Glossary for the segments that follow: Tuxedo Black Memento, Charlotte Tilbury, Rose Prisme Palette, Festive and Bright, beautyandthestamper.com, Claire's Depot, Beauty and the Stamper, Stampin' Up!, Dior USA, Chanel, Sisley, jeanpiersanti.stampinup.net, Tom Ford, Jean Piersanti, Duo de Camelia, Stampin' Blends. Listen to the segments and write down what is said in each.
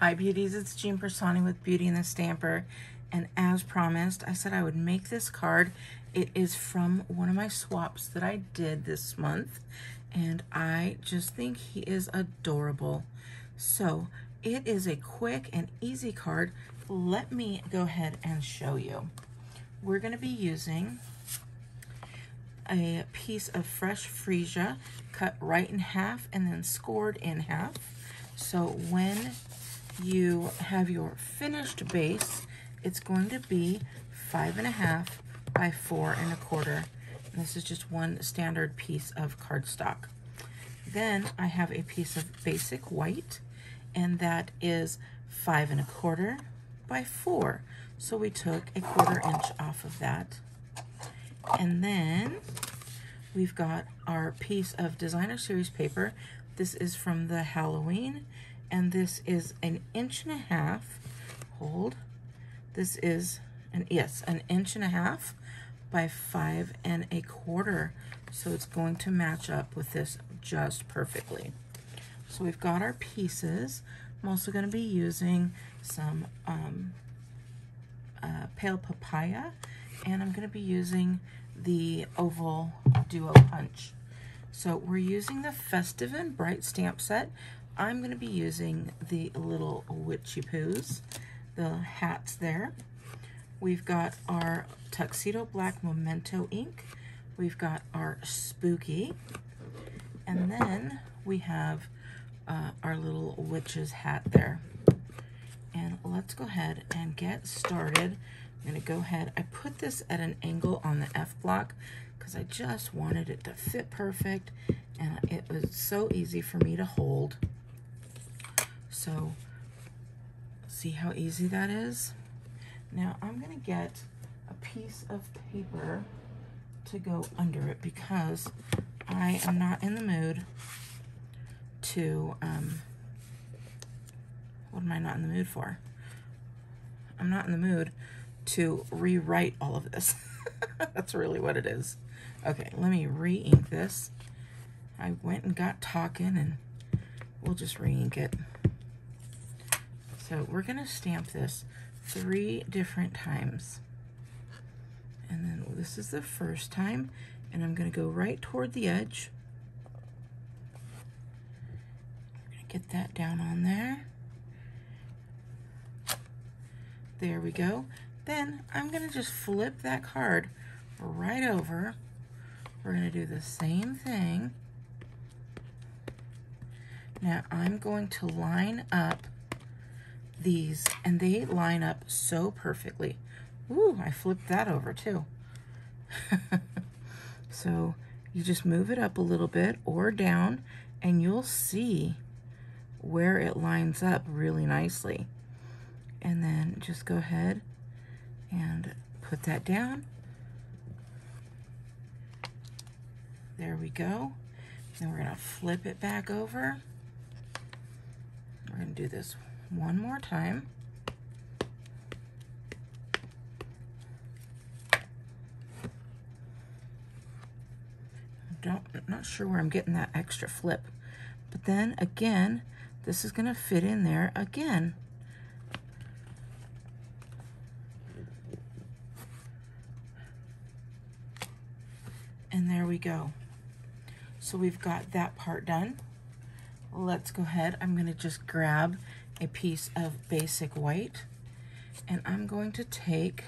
Hi beauties, it's Jean Piersanti with Beauty and the Stamper, and as promised, I said I would make this card. It is from one of my swaps that I did this month, and I just think he is adorable. So it is a quick and easy card. Let me go ahead and show you. We're going to be using a piece of fresh freesia cut right in half and then scored in half. So when you have your finished base, it's going to be 5.5 by 4.25. And this is just one standard piece of cardstock. Then I have a piece of basic white, and that is 5.25 by 4. So we took a 1/4 inch off of that. And then we've got our piece of designer series paper. This is from the Halloween, and this is 1.5 inches. Hold. This is an 1.5 inches by 5.25. So it's going to match up with this just perfectly. So we've got our pieces. I'm also going to be using some pale papaya, and I'm going to be using the oval duo punch. So we're using the Festive and Bright stamp set. I'm going to be using the little witchy poos, the hats there. We've got our Tuxedo Black Memento ink. We've got our Spooky. And then we have our little witch's hat there. And let's go ahead and get started. I'm going to go ahead. I put this at an angle on the F block because I just wanted it to fit perfect, and it was so easy for me to hold. So see how easy that is? Now I'm going to get a piece of paper to go under it because I am not in the mood to, what am I not in the mood for? I'm not in the mood to rewrite all of this. That's really what it is. Okay, let me re-ink this. I went and got talking, and we'll just re-ink it. So we're gonna stamp this 3 different times. And then this is the first time, and I'm gonna go right toward the edge. We're gonna get that down on there. There we go. Then I'm gonna just flip that card right over. We're gonna do the same thing. Now I'm going to line up these, and they line up so perfectly. Ooh, I flipped that over too. So you just move it up a little bit or down, and you'll see where it lines up really nicely. And then just go ahead and put that down. There we go. Then we're gonna flip it back over. We're gonna do this one more time. I'm not sure where I'm getting that extra flip, but then again, this is gonna fit in there again. And there we go. So we've got that part done. Let's go ahead. I'm going to just grab a piece of basic white, and I'm going to take,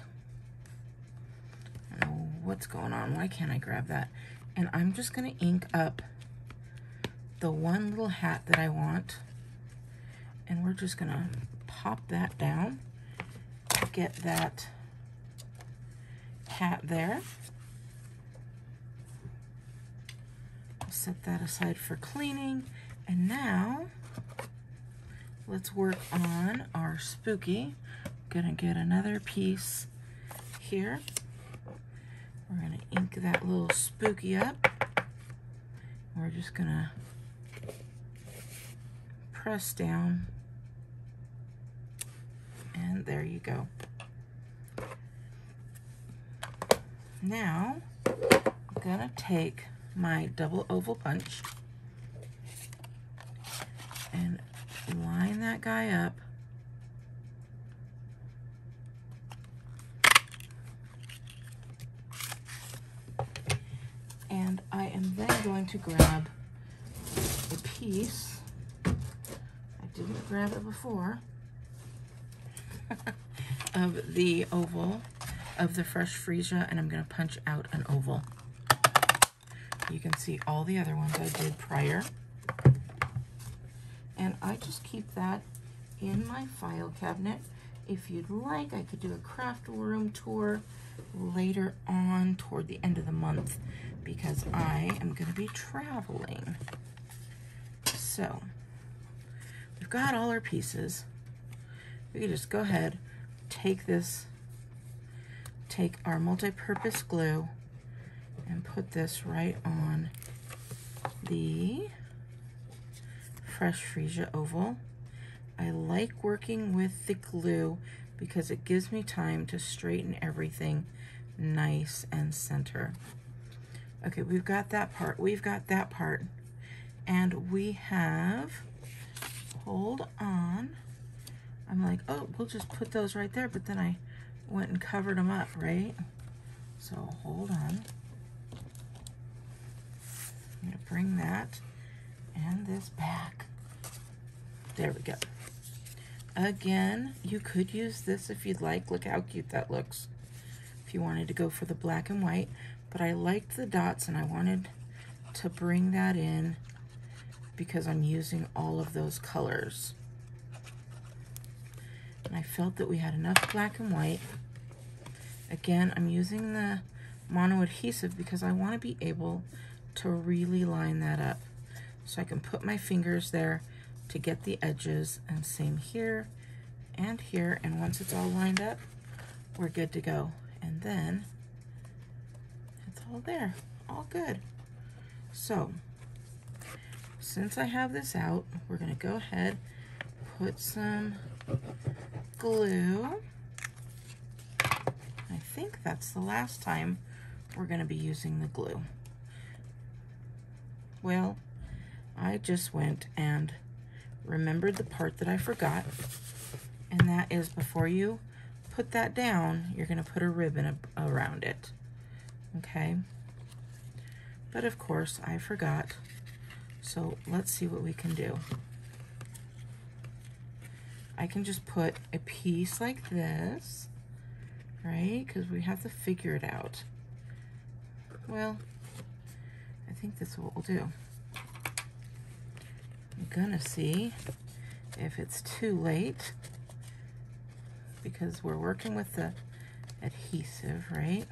I don't know what's going on. Why can't I grab that? And I'm just going to ink up the one little hat that I want. And we're just going to pop that down, get that hat there. Set that aside for cleaning, and now let's work on our Spooky. I'm gonna get another piece here. We're gonna ink that little Spooky up. We're just gonna press down, and there you go. Now I'm gonna take my double oval punch and line that guy up And I am then going to grab a piece. I didn't grab it before. Of the oval of the fresh freesia, and I'm going to punch out an oval. You can see all the other ones I did prior. And I just keep that in my file cabinet. If you'd like, I could do a craft room tour later on toward the end of the month because I am going to be traveling. So we've got all our pieces. We can just go ahead, take this, take our multi-purpose glue and put this right on the fresh freesia oval. I like working with the glue because it gives me time to straighten everything nice and center. Okay, we've got that part, we've got that part, and we have, hold on, I'm like, oh, we'll just put those right there, but then I went and covered them up, right? So hold on. I'm gonna bring that and this back. There we go. Again, you could use this if you'd like. Look how cute that looks. If you wanted to go for the black and white, but I liked the dots and I wanted to bring that in because I'm using all of those colors. And I felt that we had enough black and white. Again, I'm using the mono adhesive because I want to be able to really line that up. So I can put my fingers there to get the edges, and same here and here, and once it's all lined up, we're good to go. And then it's all there, all good. So since I have this out, we're gonna go ahead, put some glue. I think that's the last time we're gonna be using the glue. Well, I just went and remembered the part that I forgot, and that is before you put that down, you're going to put a ribbon around it, okay? But of course, I forgot, so let's see what we can do. I can just put a piece like this, right? Because we have to figure it out. Well, I think that's what we'll do. I'm gonna see if it's too late because we're working with the adhesive, right?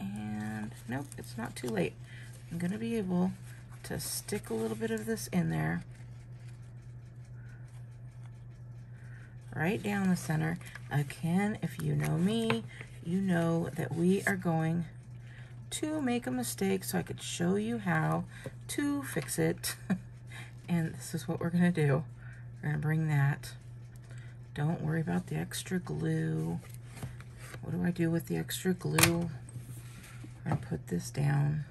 And nope, it's not too late. I'm gonna be able to stick a little bit of this in there right down the center. Again, if you know me, you know that we are going to make a mistake, so I could show you how to fix it. And this is what we're gonna do. We're gonna bring that. Don't worry about the extra glue. What do I do with the extra glue? We're gonna put this down.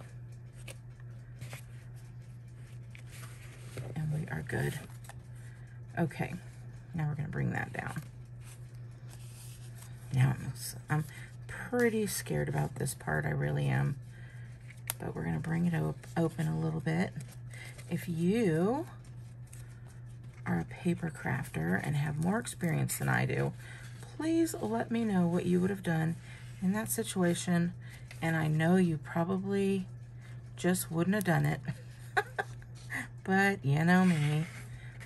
And we are good. Okay, now we're gonna bring that down. Now I'm pretty scared about this part, I really am, but we're gonna bring it open a little bit. If you are a paper crafter and have more experience than I do, please let me know what you would have done in that situation, and I know you probably just wouldn't have done it, but you know me.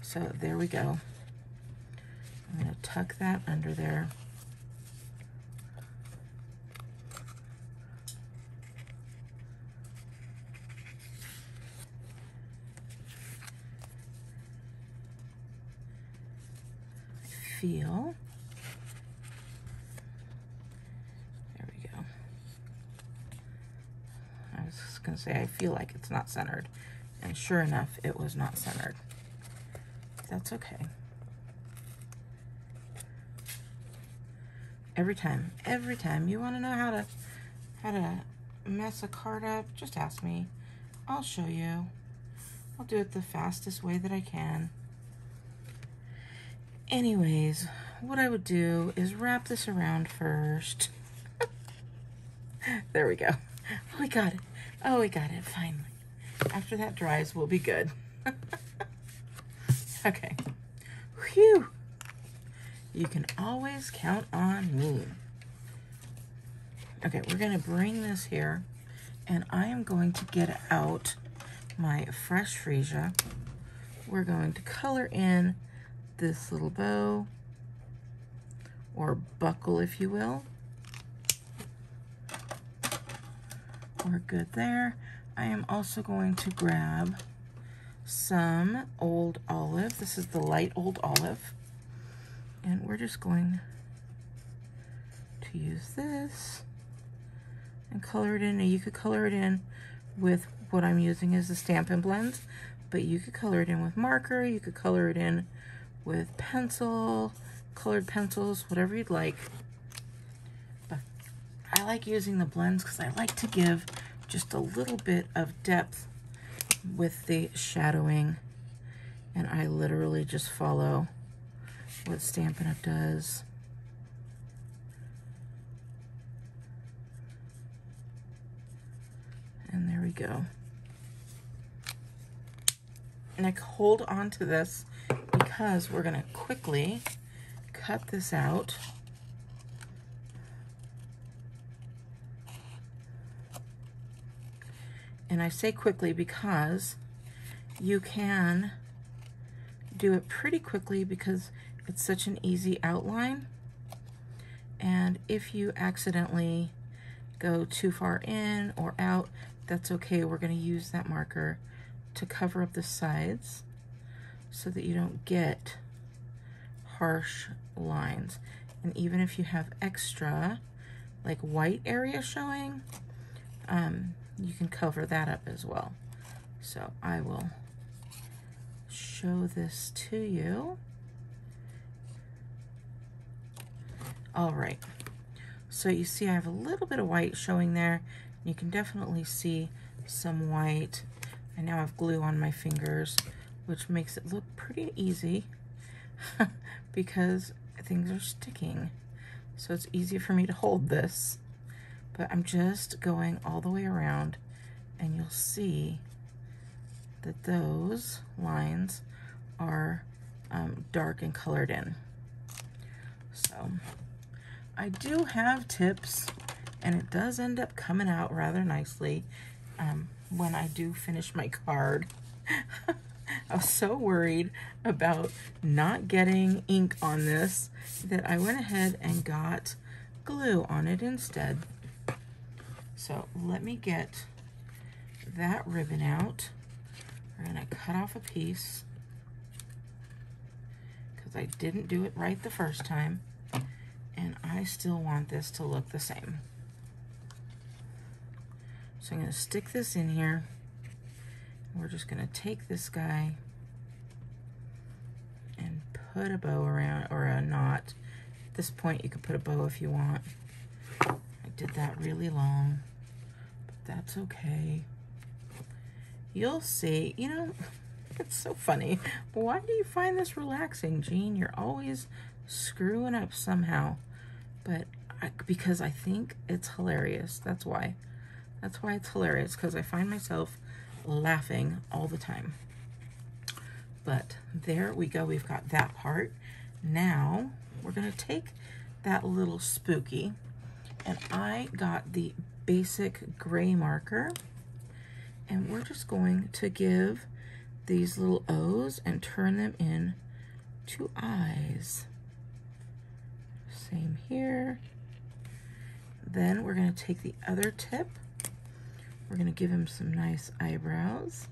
So there we go. I'm gonna tuck that under there. Feel. There we go. I was just gonna say I feel like it's not centered, and sure enough it was not centered. That's okay. Every time you want to know how to mess a card up, just ask me. I'll show you. I'll do it the fastest way that I can. Anyways, what I would do is wrap this around first. There we go. We got it. Oh, we got it, finally. After that dries, we'll be good. Okay. Whew. You can always count on me. Okay, we're gonna bring this here, and I am going to get out my fresh freesia. We're going to color in this little bow, or buckle, if you will. We're good there. I am also going to grab some old olive. This is the light old olive. And we're just going to use this and color it in. Now you could color it in with what I'm using is the Stampin' Blends, but you could color it in with marker, you could color it in with pencil, colored pencils, whatever you'd like. But I like using the blends because I like to give just a little bit of depth with the shadowing, and I literally just follow what Stampin' Up! does. And there we go. And I hold on to this because we're gonna quickly cut this out. And I say quickly because you can do it pretty quickly because it's such an easy outline. And if you accidentally go too far in or out, that's okay. We're going to use that marker to cover up the sides so that you don't get harsh lines. And even if you have extra, like white area showing, you can cover that up as well. So I will show this to you. All right, so you see I have a little bit of white showing there. You can definitely see some white. I now have glue on my fingers, which makes it look pretty easy because things are sticking. So it's easy for me to hold this, but I'm just going all the way around, and you'll see that those lines are dark and colored in. So I do have tips, and it does end up coming out rather nicely when I do finish my card. I was so worried about not getting ink on this that I went ahead and got glue on it instead. So let me get that ribbon out. We're gonna cut off a piece because I didn't do it right the first time, and I still want this to look the same. So I'm gonna stick this in here. We're just gonna take this guy and put a bow around, or a knot. At this point, you can put a bow if you want. I did that really long, but that's okay. You'll see, you know, it's so funny. Why do you find this relaxing, Jean? You're always screwing up somehow, but because I think it's hilarious. That's why. That's why it's hilarious, because I find myself laughing all the time. But there we go. We've got that part. Now we're going to take that little spooky, and I got the basic gray marker, and we're just going to give these little O's and turn them in to I's. Same here. Then we're going to take the other tip. We're going to give him some nice eyebrows.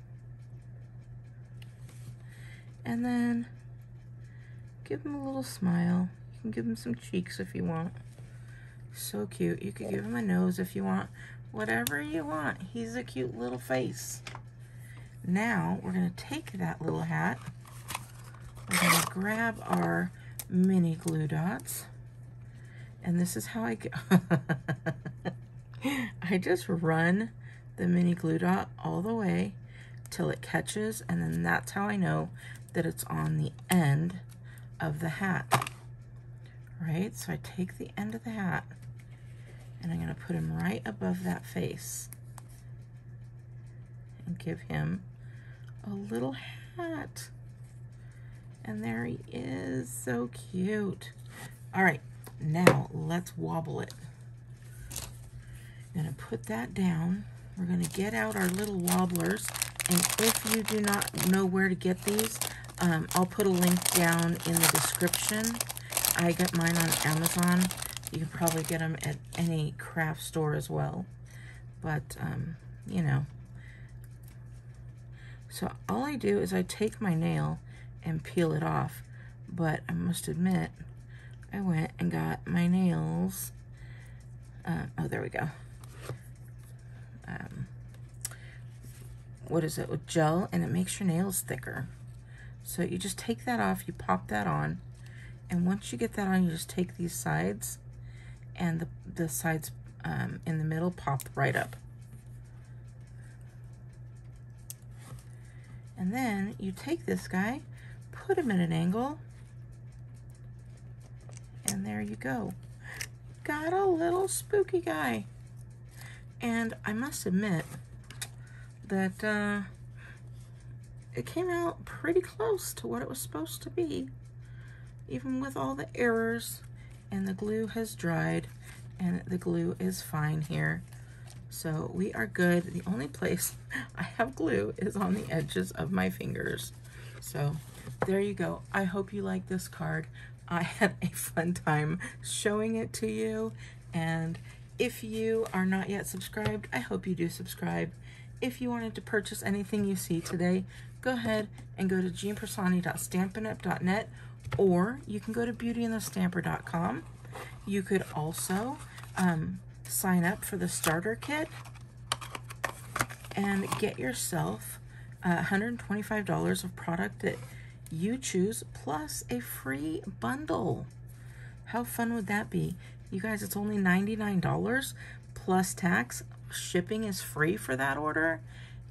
And then give him a little smile. You can give him some cheeks if you want. So cute. You could give him a nose if you want. Whatever you want. He's a cute little face. Now we're going to take that little hat. We're going to grab our mini glue dots. And this is how I go. I just run the mini glue dot all the way till it catches, and then that's how I know that it's on the end of the hat. Right? So I take the end of the hat and I'm going to put him right above that face and give him a little hat. And there he is, so cute. All right, now let's wobble it. I'm gonna put that down. We're gonna get out our little wobblers, and if you do not know where to get these, I'll put a link down in the description. I got mine on Amazon. You can probably get them at any craft store as well, but you know. So all I do is I take my nail and peel it off, but I must admit, I went and got my nails, oh, there we go, what is it, with gel, and it makes your nails thicker. So you just take that off, you pop that on, and once you get that on, you just take these sides, and the sides in the middle pop right up. And then you take this guy, put him at an angle, and there you go. Got a little spooky guy. And I must admit that it came out pretty close to what it was supposed to be, even with all the errors, and the glue has dried, and the glue is fine here. So we are good. The only place I have glue is on the edges of my fingers. So there you go. I hope you like this card. I had a fun time showing it to you. And if you are not yet subscribed, I hope you do subscribe. If you wanted to purchase anything you see today, go ahead and go to jeanpiersanti.stampinup.net, or you can go to beautyandthestamper.com. You could also sign up for the starter kit and get yourself $125 of product that you choose, plus a free bundle. How fun would that be? You guys, it's only $99 plus tax. Shipping is free for that order,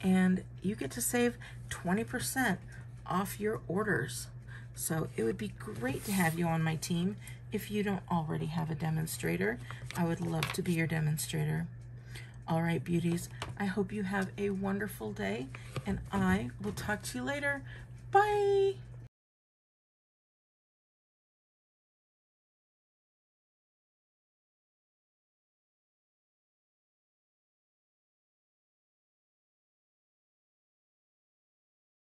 and you get to save 20% off your orders. So it would be great to have you on my team. If you don't already have a demonstrator, I would love to be your demonstrator. All right, beauties, I hope you have a wonderful day, and I will talk to you later. Bye.